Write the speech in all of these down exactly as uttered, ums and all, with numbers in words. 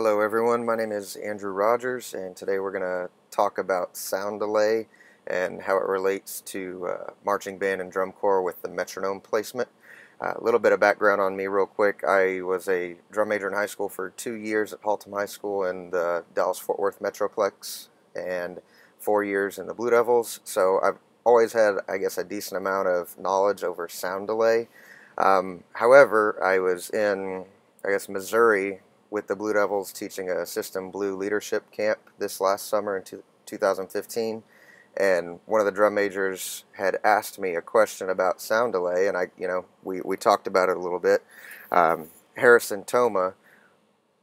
Hello everyone, my name is Andrew Rogers, and today we're going to talk about sound delay and how it relates to uh, marching band and drum corps with the metronome placement. Uh, a little bit of background on me real quick. I was a drum major in high school for two years at Paltom High School in the Dallas-Fort Worth Metroplex and four years in the Blue Devils, so I've always had, I guess, a decent amount of knowledge over sound delay. Um, however, I was in, I guess, Missouri with the Blue Devils teaching a System Blue leadership camp this last summer in two thousand fifteen, and one of the drum majors had asked me a question about sound delay, and I, you know, we, we talked about it a little bit. Um, Harrison Thoma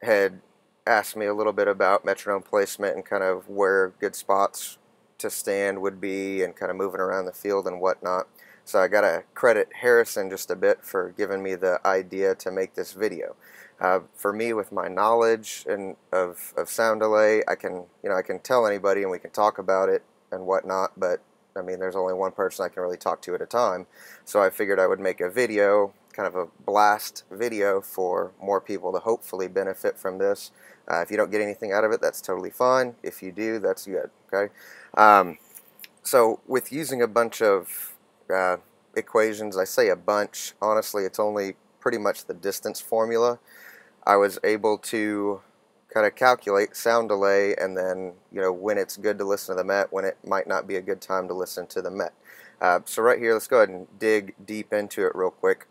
had asked me a little bit about metronome placement and kind of where good spots to stand would be and kind of moving around the field and whatnot. So I gotta credit Harrison just a bit for giving me the idea to make this video. Uh, for me, with my knowledge and of, of sound delay, I can you know I can tell anybody and we can talk about it and whatnot. But I mean, there's only one person I can really talk to at a time. So I figured I would make a video, kind of a blast video for more people to hopefully benefit from this. Uh, if you don't get anything out of it, that's totally fine. If you do, that's good. Okay. Um, so with using a bunch of Uh, equations, I say a bunch, honestly it's only pretty much the distance formula, I was able to kind of calculate sound delay and then, you know, when it's good to listen to the met, when it might not be a good time to listen to the met. Uh, so right here, let's go ahead and dig deep into it real quick.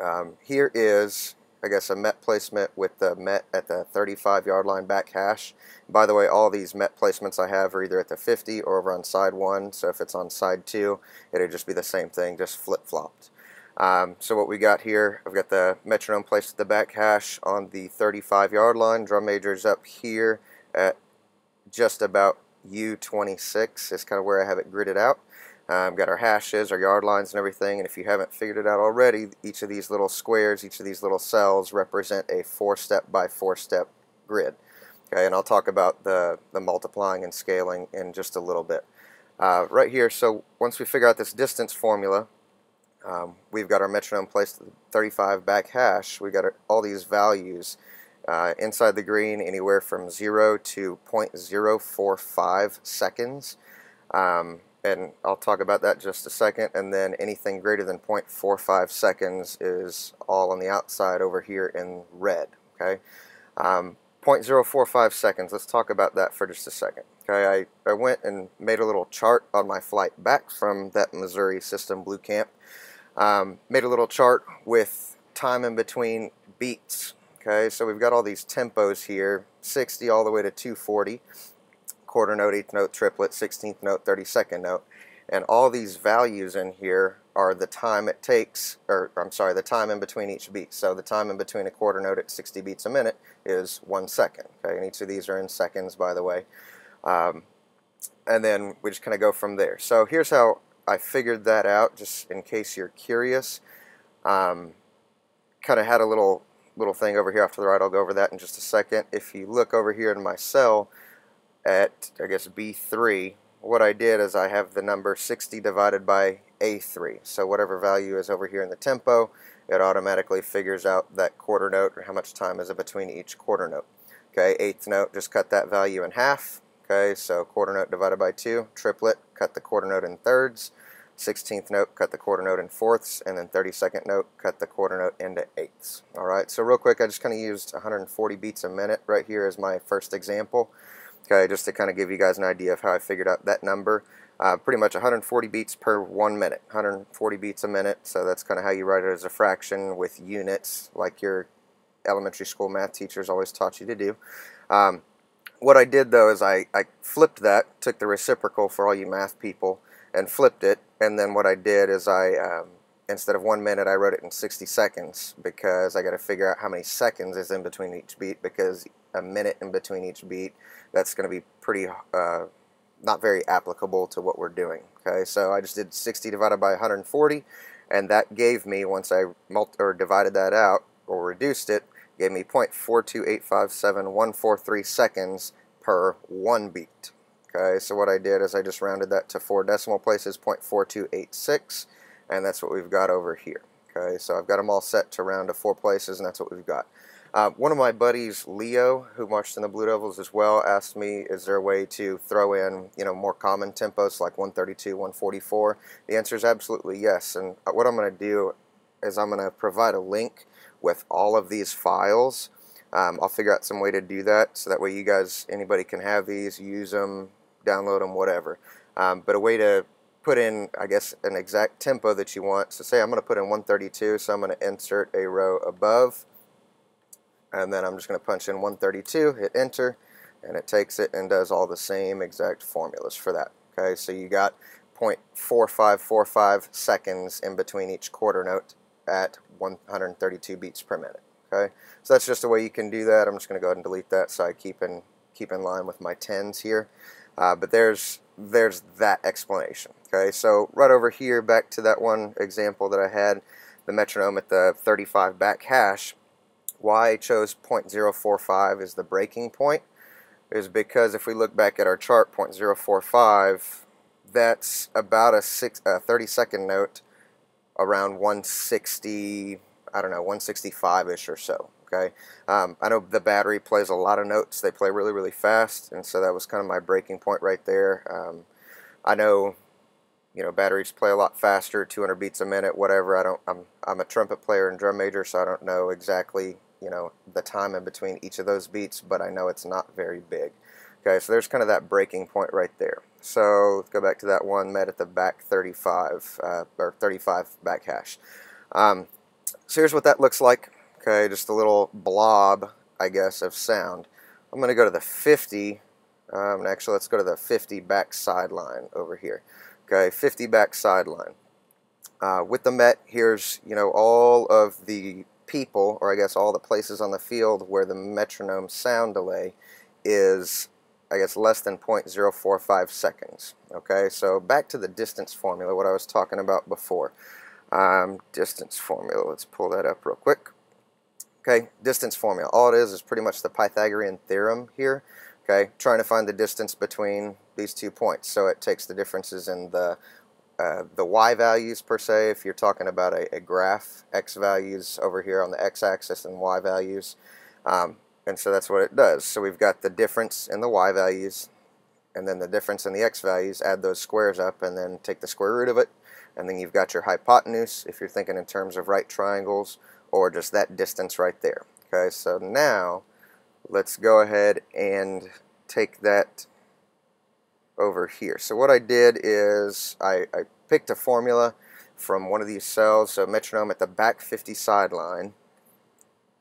Um, here is, I guess, a met placement with the met at the thirty-five yard line back hash. By the way, all these met placements I have are either at the fifty or over on side one, so if it's on side two, it'd just be the same thing, just flip-flopped. Um, so what we got here, I've got the metronome placed at the back hash on the thirty-five yard line. Drum major's up here at just about U twenty-six is kind of where I have it gridded out. Um, got our hashes, our yard lines and everything, and if you haven't figured it out already, each of these little squares, each of these little cells represent a four-step by four-step grid. Okay, and I'll talk about the, the multiplying and scaling in just a little bit. Uh, right here, so once we figure out this distance formula, um, we've got our metronome placed at the thirty-five back hash. We've got our, all these values uh, inside the green, anywhere from zero to zero point zero four five seconds. Um, and I'll talk about that in just a second, and then anything greater than zero point four five seconds is all on the outside over here in red, okay? Um, zero point zero four five seconds, let's talk about that for just a second, okay? I, I went and made a little chart on my flight back from that Missouri System Blue camp, um, made a little chart with time in between beats, okay? So we've got all these tempos here, sixty all the way to two forty. Quarter note, eighth note, triplet, sixteenth note, thirty-second note, and all these values in here are the time it takes, or I'm sorry, the time in between each beat. So the time in between a quarter note at sixty beats a minute is one second. Okay, and each of these are in seconds, by the way. Um, and then we just kind of go from there. So here's how I figured that out, just in case you're curious. Um, kind of had a little little thing over here off to the right. I'll go over that in just a second. If you look over here in my cell, at, I guess, B three, what I did is I have the number sixty divided by A three. So whatever value is over here in the tempo, it automatically figures out that quarter note, or how much time is it between each quarter note. Okay, eighth note, just cut that value in half. Okay, so quarter note divided by two, triplet, cut the quarter note in thirds, sixteenth note, cut the quarter note in fourths, and then thirty-second note, cut the quarter note into eighths. All right, so real quick, I just kind of used one hundred forty beats a minute right here as my first example. Okay, just to kind of give you guys an idea of how I figured out that number. Uh, pretty much one hundred forty beats per one minute, one hundred forty beats a minute, so that's kind of how you write it as a fraction with units, like your elementary school math teachers always taught you to do. Um, what I did, though, is I, I flipped that, took the reciprocal for all you math people, and flipped it, and then what I did is I, um, instead of one minute, I wrote it in sixty seconds, because I got to figure out how many seconds is in between each beat, because a minute in between each beat, that's going to be pretty, uh, not very applicable to what we're doing, okay? So I just did sixty divided by one hundred forty, and that gave me, once I multi or divided that out, or reduced it, gave me zero point four two eight five seven one four three seconds per one beat, okay? So what I did is I just rounded that to four decimal places, zero point four two eight six, and that's what we've got over here, okay? So I've got them all set to round to four places, and that's what we've got. Uh, one of my buddies, Leo, who marched in the Blue Devils as well, asked me, is there a way to throw in, you know, more common tempos like one thirty-two, one forty-four? The answer is absolutely yes. And what I'm going to do is I'm going to provide a link with all of these files. Um, I'll figure out some way to do that so that way you guys, anybody can have these, use them, download them, whatever. Um, but a way to put in, I guess, an exact tempo that you want. So say I'm going to put in one thirty-two, so I'm going to insert a row above. And then I'm just going to punch in one thirty-two, hit enter, and it takes it and does all the same exact formulas for that. Okay, so you got zero point four five four five seconds in between each quarter note at one thirty-two beats per minute. Okay, so that's just the way you can do that. I'm just going to go ahead and delete that so I keep in keep in line with my tens here. Uh, but there's there's that explanation. Okay, so right over here, back to that one example that I had, the metronome at the thirty-five back hash. Why I chose zero point zero four five as the breaking point is because if we look back at our chart, zero point zero four five, that's about a six, a thirty second note around one sixty, I don't know, one sixty-five-ish or so, okay? Um, I know the battery plays a lot of notes. They play really, really fast, and so that was kind of my breaking point right there. Um, I know... You know, batteries play a lot faster, two hundred beats a minute, whatever. I don't. I'm I'm a trumpet player and drum major, so I don't know exactly, you know, the time in between each of those beats, but I know it's not very big. Okay, so there's kind of that breaking point right there. So let's go back to that one met at the back thirty-five uh, or thirty-five back hash. Um, so here's what that looks like. Okay, just a little blob, I guess, of sound. I'm going to go to the fifty. Um, and actually, let's go to the fifty back sideline over here. Okay, fifty back sideline. Uh, with the Met, here's, you know, all of the people, or I guess all the places on the field where the metronome sound delay is, I guess, less than zero point zero four five seconds. Okay, so back to the distance formula, what I was talking about before. Um, distance formula, let's pull that up real quick. Okay, distance formula. All it is is pretty much the Pythagorean theorem here. Okay, trying to find the distance between these two points. So it takes the differences in the, uh, the y values per se, if you're talking about a, a graph, x values over here on the x-axis and y values. Um, and so that's what it does. So we've got the difference in the y values and then the difference in the x values, add those squares up and then take the square root of it. And then you've got your hypotenuse if you're thinking in terms of right triangles or just that distance right there. Okay, so now... let's go ahead and take that over here. So what I did is I, I picked a formula from one of these cells, so metronome at the back fifty sideline,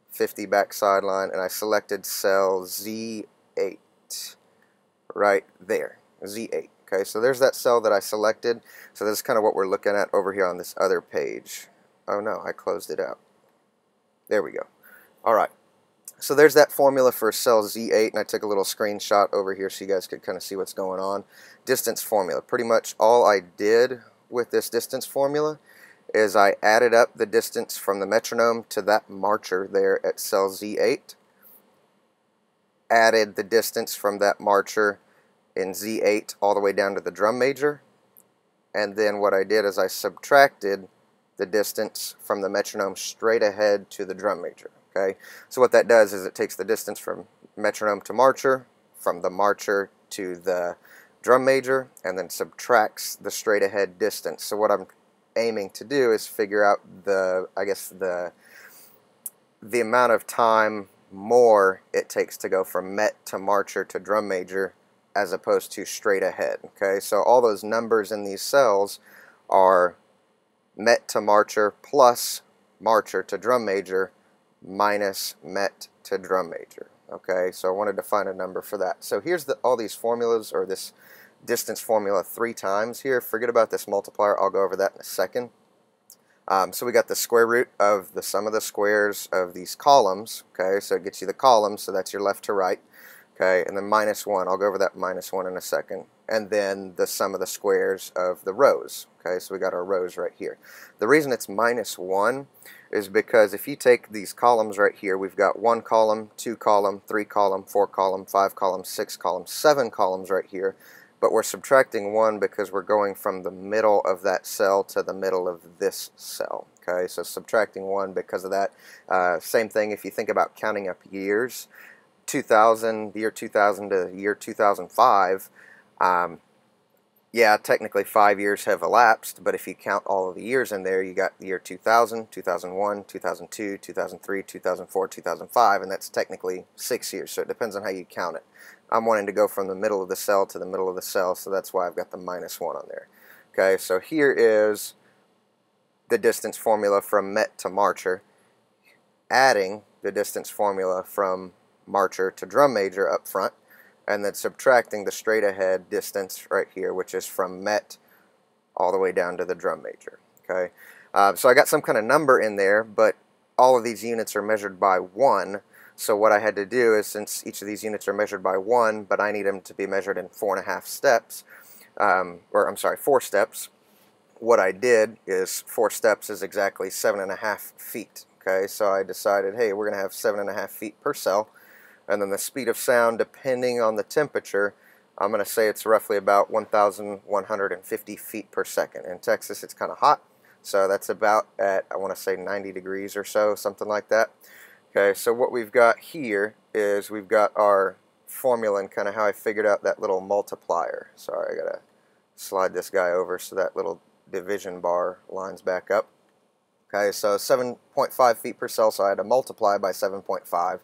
fifty back sideline, and I selected cell Z eight right there, Z eight. Okay, so there's that cell that I selected. So this is kind of what we're looking at over here on this other page. Oh no, I closed it out. There we go. All right. So there's that formula for cell Z eight, and I took a little screenshot over here so you guys could kind of see what's going on. Distance formula. Pretty much all I did with this distance formula is I added up the distance from the metronome to that marcher there at cell Z eight, added the distance from that marcher in Z eight all the way down to the drum major, and then what I did is I subtracted the distance from the metronome straight ahead to the drum major. Okay. So what that does is it takes the distance from metronome to marcher, from the marcher to the drum major, and then subtracts the straight ahead distance. So what I'm aiming to do is figure out the, I guess, the, the amount of time more it takes to go from met to marcher to drum major as opposed to straight ahead. Okay. So all those numbers in these cells are met to marcher plus marcher to drum major minus met to drum major. Okay, so I wanted to find a number for that. So here's the, all these formulas, or this distance formula three times here. Forget about this multiplier. I'll go over that in a second. Um, so we got the square root of the sum of the squares of these columns. Okay, so it gets you the columns, so that's your left to right. Okay, and then minus one. I'll go over that minus one in a second. And then the sum of the squares of the rows. Okay, so we got our rows right here. The reason it's minus one is because if you take these columns right here, we've got one column, two column, three column, four column, five column, six column, seven columns right here, but we're subtracting one because we're going from the middle of that cell to the middle of this cell. okay? So subtracting one because of that. Uh, same thing if you think about counting up years. two thousand, the year two thousand to the year two thousand five, um, yeah, technically five years have elapsed, but if you count all of the years in there, you got the year two thousand, two thousand one, two thousand two, two thousand three, two thousand four, two thousand five, and that's technically six years, so it depends on how you count it. I'm wanting to go from the middle of the cell to the middle of the cell, so that's why I've got the minus one on there. Okay, so here is the distance formula from Met to Marcher, adding the distance formula from Marcher to Drum Major up front, and then subtracting the straight ahead distance right here, which is from Met all the way down to the Drum Major. Okay, uh, so I got some kind of number in there, but all of these units are measured by one. So what I had to do is, since each of these units are measured by one, but I need them to be measured in four and a half steps, um, or I'm sorry, four steps. What I did is four steps is exactly seven and a half feet. Okay, so I decided, hey, we're gonna have seven and a half feet per cell. And then the speed of sound, depending on the temperature, I'm going to say it's roughly about one thousand one hundred fifty feet per second. In Texas, it's kind of hot, so that's about at, I want to say, ninety degrees or so, something like that. Okay, so what we've got here is we've got our formula and kind of how I figured out that little multiplier. Sorry, I got to slide this guy over so that little division bar lines back up. Okay, so seven point five feet per cell, so I had to multiply by seven point five.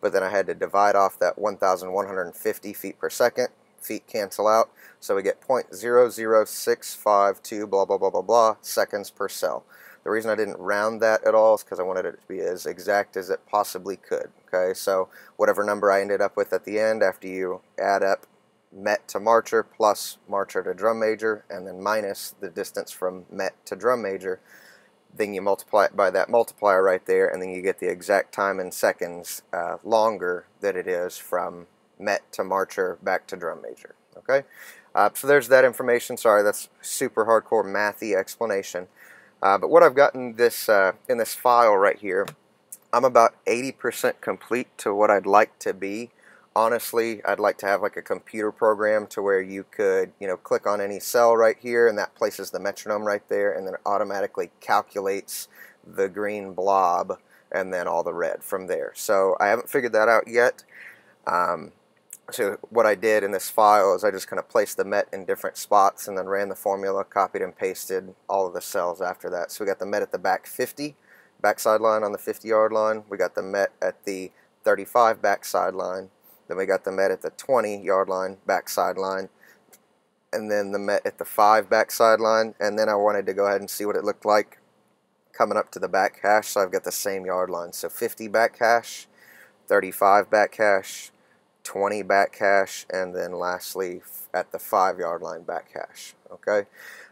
But then I had to divide off that one thousand one hundred fifty feet per second. Feet cancel out, so we get zero point zero zero six five two blah, blah, blah, blah, blah seconds per cell. The reason I didn't round that at all is because I wanted it to be as exact as it possibly could. Okay, so whatever number I ended up with at the end, after you add up Met to Marcher plus Marcher to Drum Major, and then minus the distance from Met to Drum Major, then you multiply it by that multiplier right there, and then you get the exact time in seconds uh, longer that it is from Met to Marcher back to Drum Major. Okay, uh, so there's that information. Sorry, that's super hardcore mathy explanation. Uh, but what I've gotten this uh, in this file right here, I'm about eighty percent complete to what I'd like to be. Honestly, I'd like to have like a computer program to where you could, you know, click on any cell right here and that places the metronome right there, and then it automatically calculates the green blob and then all the red from there. So I haven't figured that out yet. Um, so what I did in this file is I just kind of placed the Met in different spots and then ran the formula, copied and pasted all of the cells after that. So we got the Met at the back fifty, backside line on the fifty yard line. We got the Met at the thirty-five backside line. Then we got the Met at the twenty yard line, backside line, and then the Met at the five backside line. And then I wanted to go ahead and see what it looked like coming up to the back hash, so I've got the same yard line. So fifty back hash, thirty-five back hash, twenty back hash, and then lastly at the five yard line back hash. Okay,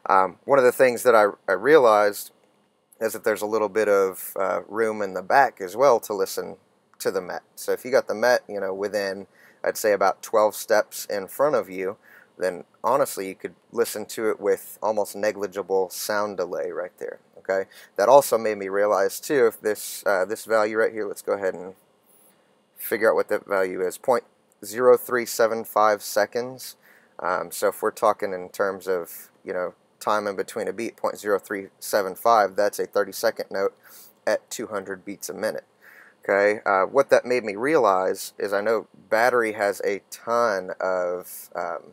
um, one of the things that I, I realized is that there's a little bit of uh, room in the back as well to listen to the Met. So if you got the Met, you know, within, I'd say about twelve steps in front of you, then honestly you could listen to it with almost negligible sound delay right there. Okay, that also made me realize too, if this uh, this value right here, let's go ahead and figure out what that value is, zero point zero three seven five seconds. Um, so if we're talking in terms of, you know, time in between a beat, zero point zero three seven five, that's a thirty second note at two hundred beats a minute. Okay, uh, what that made me realize is I know Battery has a ton of um,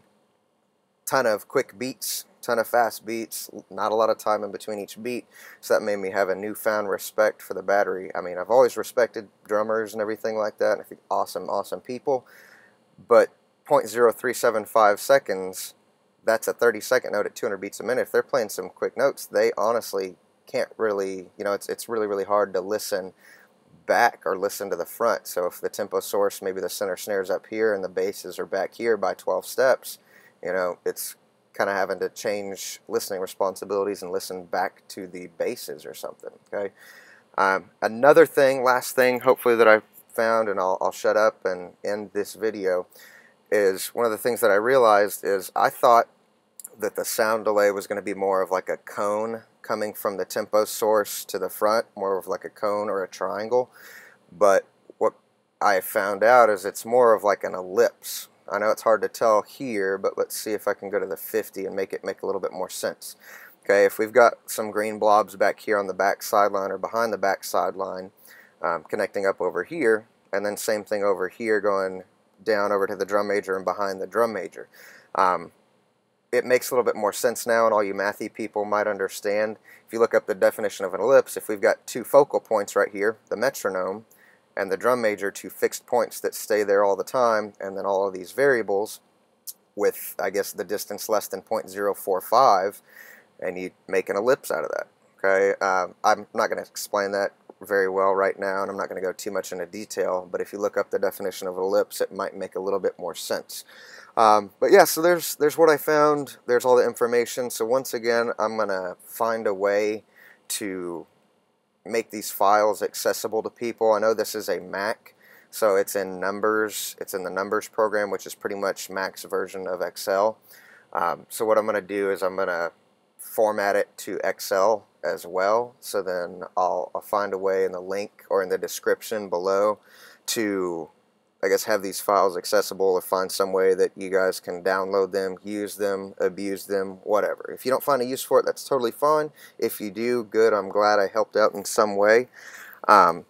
ton of quick beats, ton of fast beats, not a lot of time in between each beat, so that made me have a newfound respect for the Battery. I mean, I've always respected drummers and everything like that, and I think awesome, awesome people, but zero point zero three seven five seconds, that's a thirty second note at two hundred beats a minute. If they're playing some quick notes, they honestly can't really, you know, it's, it's really, really hard to listen back or listen to the front. So if the tempo source, maybe the center snare's up here and the basses are back here by twelve steps, you know, it's kind of having to change listening responsibilities and listen back to the basses or something. Okay, um, another thing, last thing hopefully that I found, and I'll, I'll shut up and end this video, is one of the things that I realized is I thought that the sound delay was going to be more of like a cone coming from the tempo source to the front, more of like a cone or a triangle. But what I found out is it's more of like an ellipse. I know it's hard to tell here, but let's see if I can go to the fifty and make it make a little bit more sense. Okay, if we've got some green blobs back here on the back sideline or behind the back sideline, um, connecting up over here, and then same thing over here going down over to the drum major and behind the drum major. Um, it makes a little bit more sense now, and all you mathy people might understand. If you look up the definition of an ellipse, if we've got two focal points right here, the metronome and the drum major, two fixed points that stay there all the time, and then all of these variables with, I guess, the distance less than zero point zero four five, and you make an ellipse out of that. Okay, um, I'm not going to explain that very well right now, and I'm not going to go too much into detail, but if you look up the definition of an ellipse, it might make a little bit more sense. Um, but yeah, so there's there's what I found, there's all the information. So once again, I'm going to find a way to make these files accessible to people. I know this is a Mac, so it's in Numbers, it's in the Numbers program, which is pretty much Mac's version of Excel. Um, so what I'm going to do is I'm going to format it to Excel as well, so then I'll, I'll find a way in the link or in the description below to, I guess, have these files accessible, or find some way that you guys can download them, use them, abuse them, whatever. If you don't find a use for it, that's totally fine. If you do, good, I'm glad I helped out in some way. Um,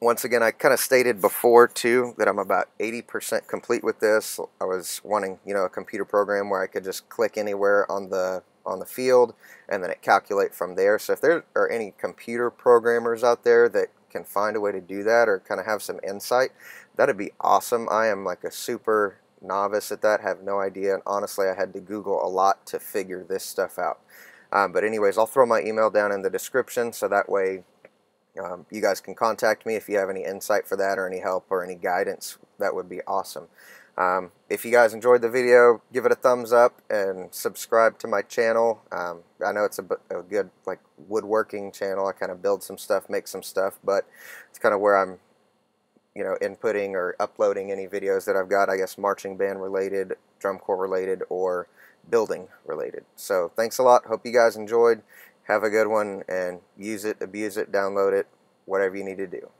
once again, I kind of stated before too that I'm about eighty percent complete with this. I was wanting, you know, a computer program where I could just click anywhere on the on the field and then it calculate from there. So if there are any computer programmers out there that can find a way to do that or kind of have some insight, that'd be awesome. I am like a super novice at that, have no idea, and honestly I had to Google a lot to figure this stuff out. Um, but anyways, I'll throw my email down in the description so that way um, you guys can contact me if you have any insight for that or any help or any guidance. That would be awesome. Um, if you guys enjoyed the video, give it a thumbs up and subscribe to my channel. Um, I know it's a, a good like woodworking channel. I kind of build some stuff, make some stuff, but it's kind of where I'm, you know, inputting or uploading any videos that I've got, I guess, marching band related, drum corps related, or building related. So thanks a lot. Hope you guys enjoyed. Have a good one and use it, abuse it, download it, whatever you need to do.